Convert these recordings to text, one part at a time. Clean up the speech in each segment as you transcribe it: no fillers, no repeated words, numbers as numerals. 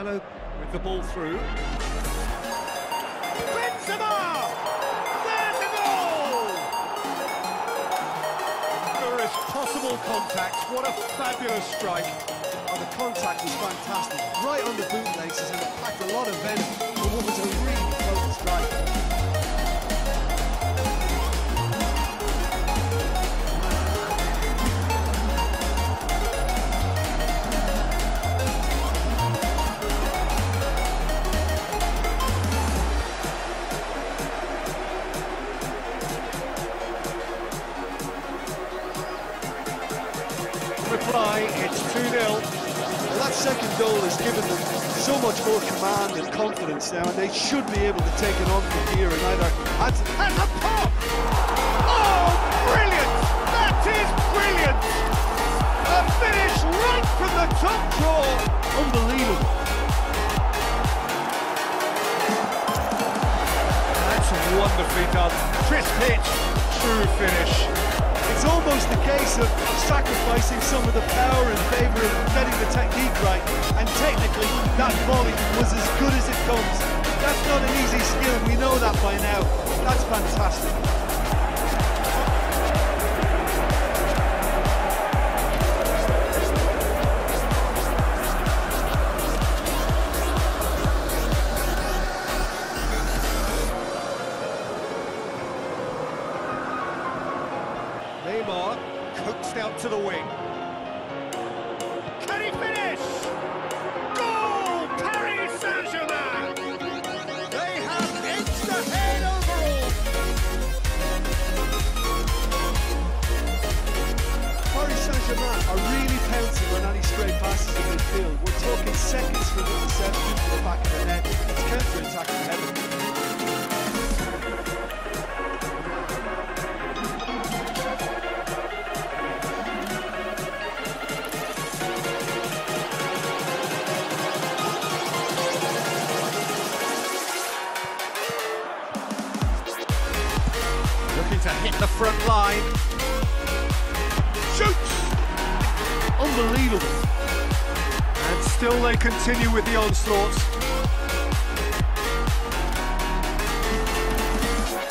Cancelo with the ball through. Benzema! There's the goal! Purest possible contact. What a fabulous strike. Oh, the contact was fantastic. Right on the bootlaces and it packed a lot of venom. But what was a really close strike. Reply, it's 2-0. Well, that second goal has given them so much more command and confidence now, and they should be able to take it on from here and either add to... And the pop! Oh, brilliant! That is brilliant! A finish right from the top draw. Unbelievable. That's wonderfully done. Crisp hit, true finish. It's almost a case of sacrificing some of the power in favour of getting the technique right, and technically that volley was as good as it comes. That's not an easy skill, we know that by now. That's fantastic. Neymar coaxed out to the wing. Can he finish? Goal! Paris Saint Germain! They have inched ahead overall. Paris Saint Germain are really pouncing on any stray passes in midfield. We're talking seconds from the interception to the back of the net. It's counter-attacking heaven. To hit the front line, shoots! Unbelievable. And still they continue with the onslaughts.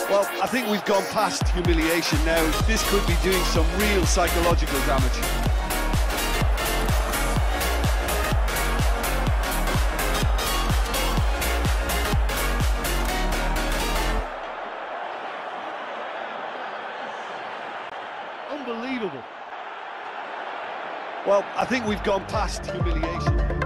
Well, I think we've gone past humiliation now. This could be doing some real psychological damage. Unbelievable. Well, I think we've gone past humiliation.